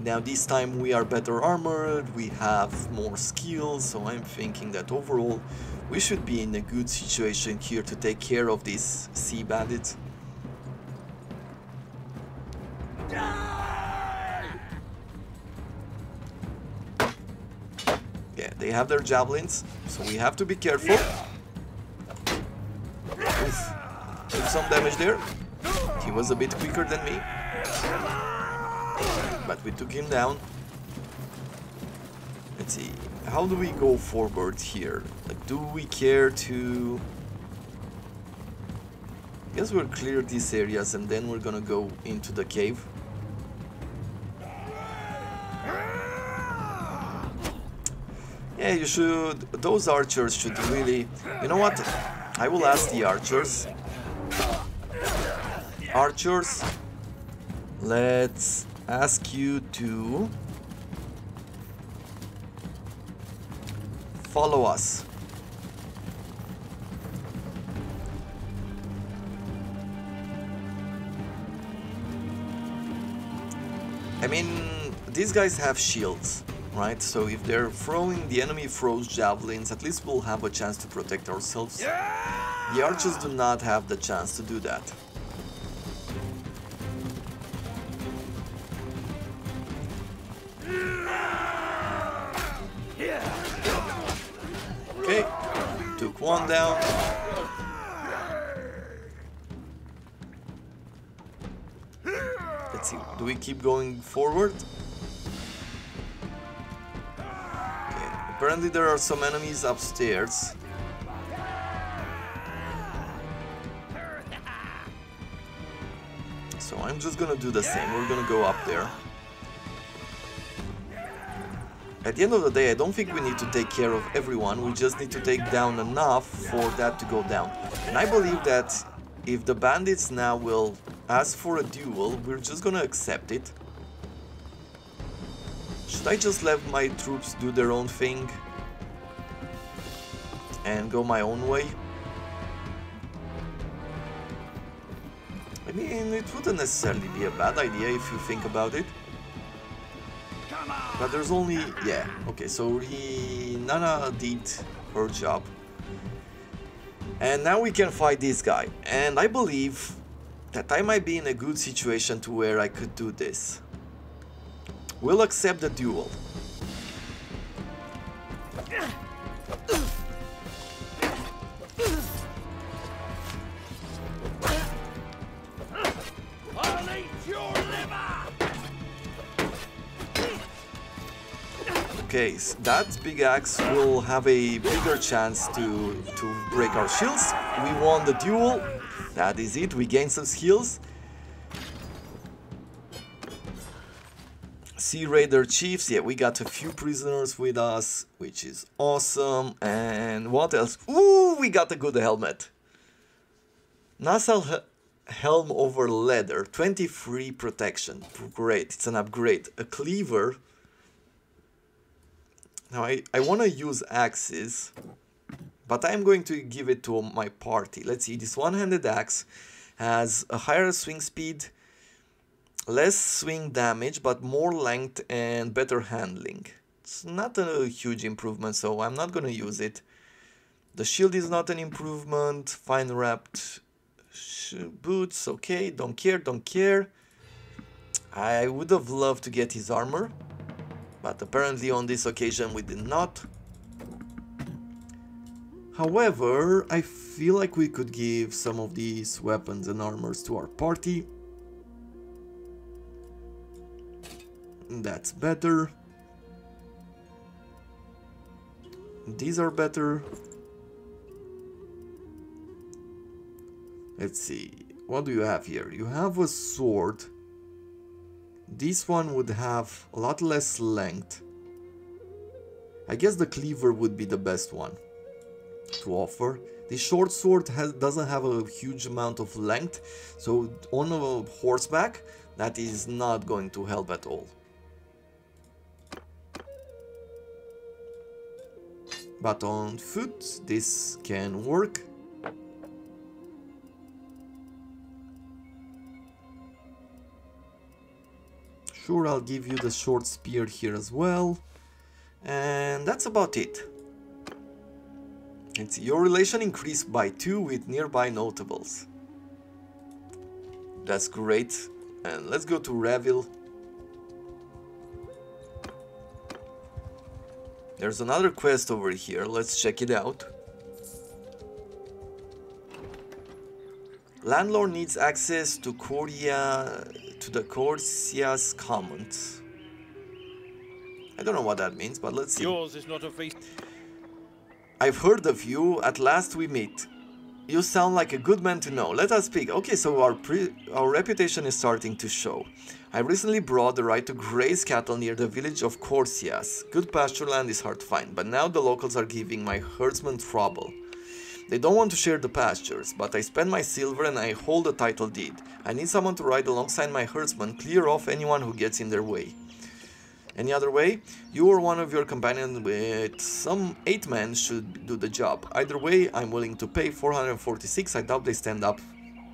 Now this time we are better armored, we have more skills, so I'm thinking that overall we should be in a good situation here to take care of these sea bandits. Yeah, they have their javelins, so we have to be careful. Oof. Took some damage there. He was a bit quicker than me. But we took him down. Let's see. How do we go forward here? Like, do we care to... I guess we'll clear these areas and then we're gonna go into the cave. Yeah, you should... Those archers should really... You know what? I will ask the archers. Archers, let's... ask you to follow us. I mean, these guys have shields, right? So if they're throwing, the enemy throws javelins, at least we'll have a chance to protect ourselves. Yeah! The archers do not have the chance to do that. One down. Let's see, do we keep going forward? Okay. Apparently there are some enemies upstairs. So I'm just gonna do the same, we're gonna go up there. At the end of the day, I don't think we need to take care of everyone, we just need to take down enough for that to go down. And I believe that if the bandits now will ask for a duel, we're just gonna accept it. Should I just let my troops do their own thing and go my own way? I mean, it wouldn't necessarily be a bad idea if you think about it. But there's only... yeah, okay, so Rinana did her job. And now we can fight this guy. And I believe that I might be in a good situation to where I could do this. We'll accept the duel. Okay, so that big axe will have a bigger chance to break our shields. We won the duel. That is it, we gain some skills. Sea Raider Chiefs, yeah, we got a few prisoners with us, which is awesome. And what else? Ooh, we got a good helmet. Nasal Helm over Leather, 23 protection. Great, it's an upgrade. A cleaver. Now, I want to use axes, but I'm going to give it to my party. Let's see, this one-handed axe has a higher swing speed, less swing damage, but more length and better handling. It's not a huge improvement, so I'm not going to use it. The shield is not an improvement. Fine wrapped boots, okay, don't care, don't care. I would have loved to get his armor. But apparently on this occasion we did not. However, I feel like we could give some of these weapons and armors to our party. That's better. These are better. Let's see, what do you have here? You have a sword. This one would have a lot less length. I guess the cleaver would be the best one to offer. The short sword doesn't have a huge amount of length, so on a horseback, that is not going to help at all. But on foot, this can work. Sure, I'll give you the short spear here as well. And that's about it. Let's see, your relation increased by 2 with nearby notables. That's great. And let's go to Revel. There's another quest over here. Let's check it out. Landlord needs access to the Corsias comment. I don't know what that means, but let's see. Yours is not a feast. I've heard of you. At last we meet. You sound like a good man to know. Let us speak. Okay, so our reputation is starting to show. I recently brought the right to graze cattle near the village of Corsias. Good pasture land is hard to find, but now the locals are giving my herdsmen trouble. They don't want to share the pastures, but I spend my silver and I hold a title deed. I need someone to ride alongside my herdsmen, clear off anyone who gets in their way. Any other way? You or one of your companions with some 8 men should do the job. Either way, I'm willing to pay 446. I doubt they stand up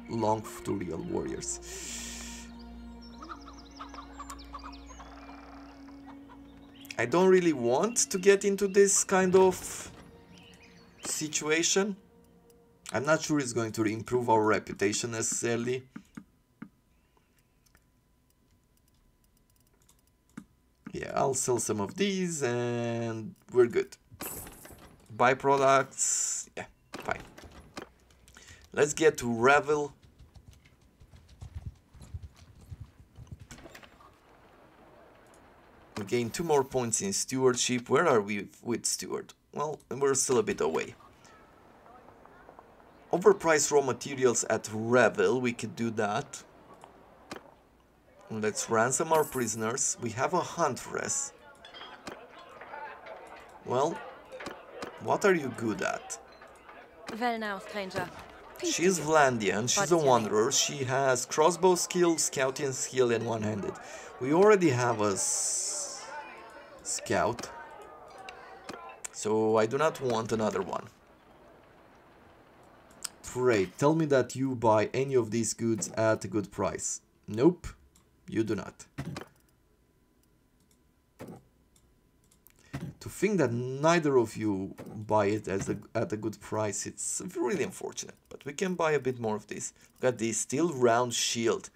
long to real warriors. I don't really want to get into this kind of situation. I'm not sure it's going to improve our reputation necessarily. Yeah, I'll sell some of these and we're good. Buy products. Yeah, fine. Let's get to Revel. have gained 2 more points in stewardship. Where are we with steward? Well, we're still a bit away. Overpriced raw materials at Revel, we could do that. Let's ransom our prisoners. We have a huntress. Well, what are you good at? Well now, stranger. She's Vlandian, she's a wanderer, she has crossbow skill, scouting skill and one-handed. We already have a scout, so I do not want another one. Pray, tell me that you buy any of these goods at a good price. Nope, you do not. To think that neither of you buy it as at a good price, it's really unfortunate. But we can buy a bit more of this. Got this steel round shield.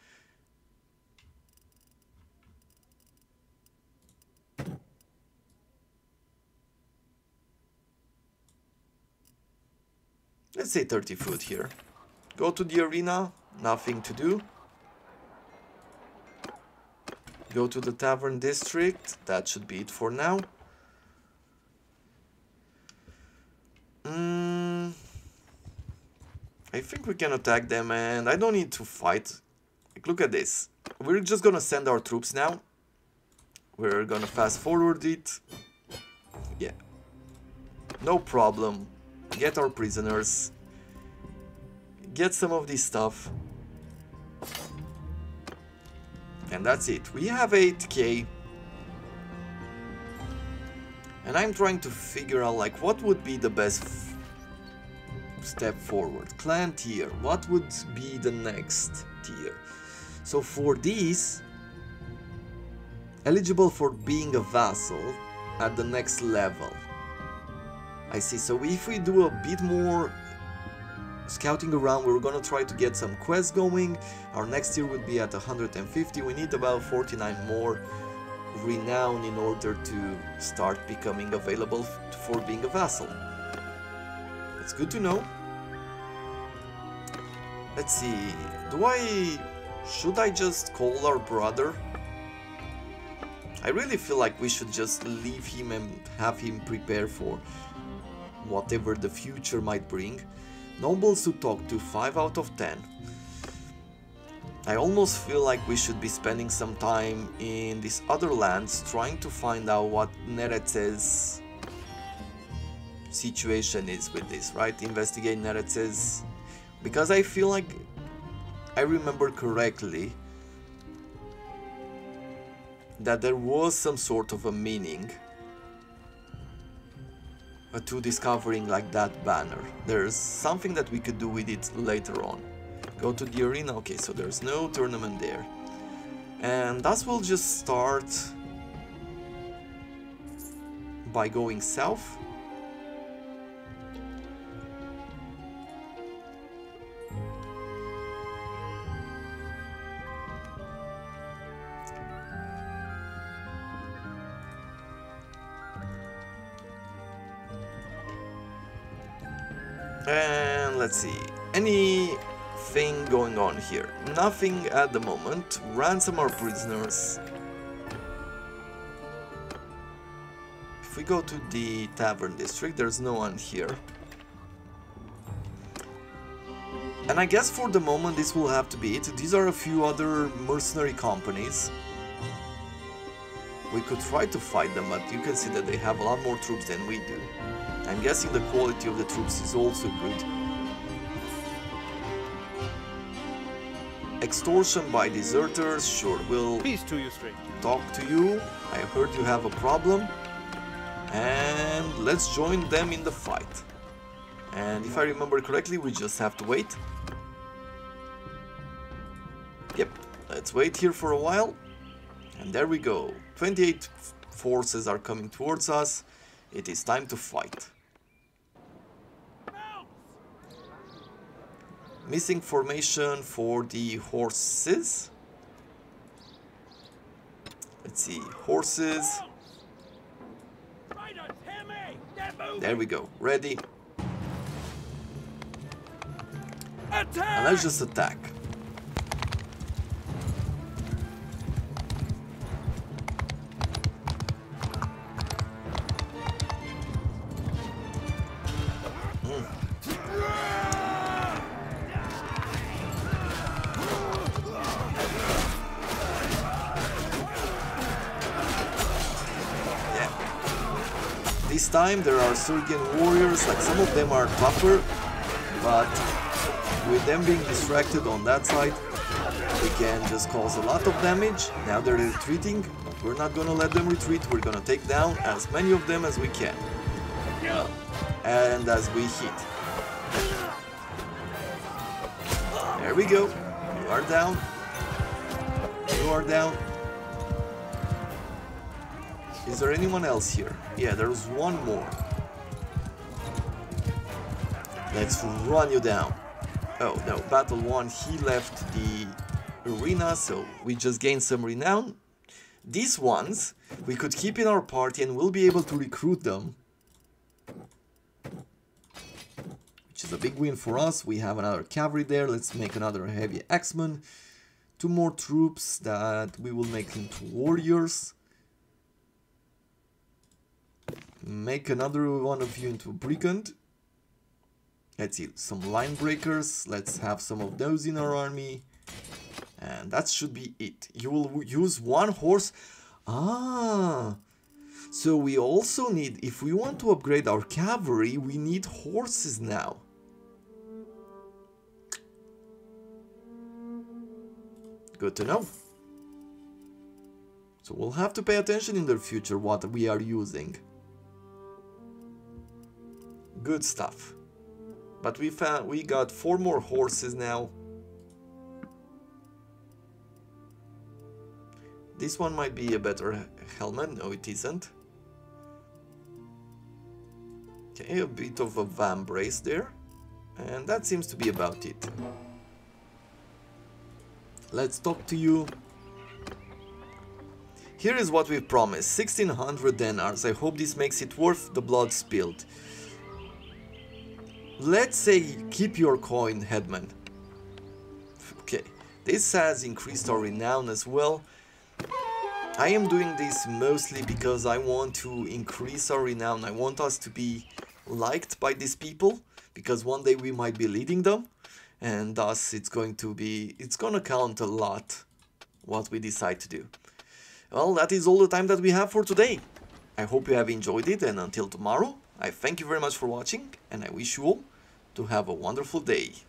Let's say 30 food here. Go to the arena, nothing to do. Go to the tavern district, that should be it for now. I think we can attack them and I don't need to fight. Like, look at this. We're just gonna send our troops now. We're gonna fast forward it. Yeah. No problem. Get our prisoners. Get some of this stuff. And that's it. We have 8k. And I'm trying to figure out, like, what would be the best step forward. Clan tier. What would be the next tier? So for these, eligible for being a vassal at the next level. I see. So if we do a bit more scouting around, we're gonna try to get some quests going. Our next tier would be at 150. We need about 49 more renown in order to start becoming available for being a vassal. It's good to know. Let's see, should I just call our brother? I really feel like we should just leave him and have him prepare for whatever the future might bring. Nobles to talk to, 5 out of 10. I almost feel like we should be spending some time in these other lands trying to find out what Neretze's situation is with this, right? Investigate Neretze's, because I feel like I remember correctly that there was some sort of a meaning to discovering like that banner. There's something that we could do with it later on. Go to the arena. Okay, so there's no tournament there. And thus we'll just start by going south. And let's see. Anything going on here? Nothing at the moment. Ransom our prisoners. If we go to the tavern district, there's no one here. And I guess for the moment this will have to be it. These are a few other mercenary companies. We could try to fight them, but you can see that they have a lot more troops than we do. I'm guessing the quality of the troops is also good. Extortion by deserters, sure, we'll peace to you, stranger. Talk to you. I heard you have a problem. And let's join them in the fight. And if I remember correctly, we just have to wait. Yep, let's wait here for a while. And there we go. 28 forces are coming towards us. It is time to fight. Missing formation for the horses. Let's see, horses. There we go, ready. Attack! And let's just attack. this time. There are Sturgian warriors, like some of them are tougher, but with them being distracted on that side, they can just cause a lot of damage. Now they're retreating. We're not gonna let them retreat, we're gonna take down as many of them as we can. And as we hit. There we go. You are down. You are down. Is there anyone else here? Yeah, there's one more. Let's run you down. Oh no, battle one, he left the arena, so we just gained some renown. These ones we could keep in our party and we'll be able to recruit them, which is a big win for us. We have another cavalry there. Let's make another heavy axeman. Two more troops that we will make into warriors. Make another one of you into brigand. Let's see, some line breakers. Let's have some of those in our army. And that should be it. You will use one horse. Ah, so we also need, if we want to upgrade our cavalry, we need horses now. Good to know. So we'll have to pay attention in the future what we are using. Good stuff. But we got 4 more horses now. This one might be a better helmet. No, it isn't. Okay, a bit of a vamp brace there. And that seems to be about it. Let's talk to you. Here is what we promised. 1600 denars. I hope this makes it worth the blood spilled. Let's say keep your coin, headman. Okay. This has increased our renown as well. I am doing this mostly because I want to increase our renown. I want us to be liked by these people, because one day we might be leading them, and thus it's gonna count a lot what we decide to do. Well, that is all the time that we have for today. I hope you have enjoyed it, and until tomorrow, I thank you very much for watching, and I wish you all to have a wonderful day.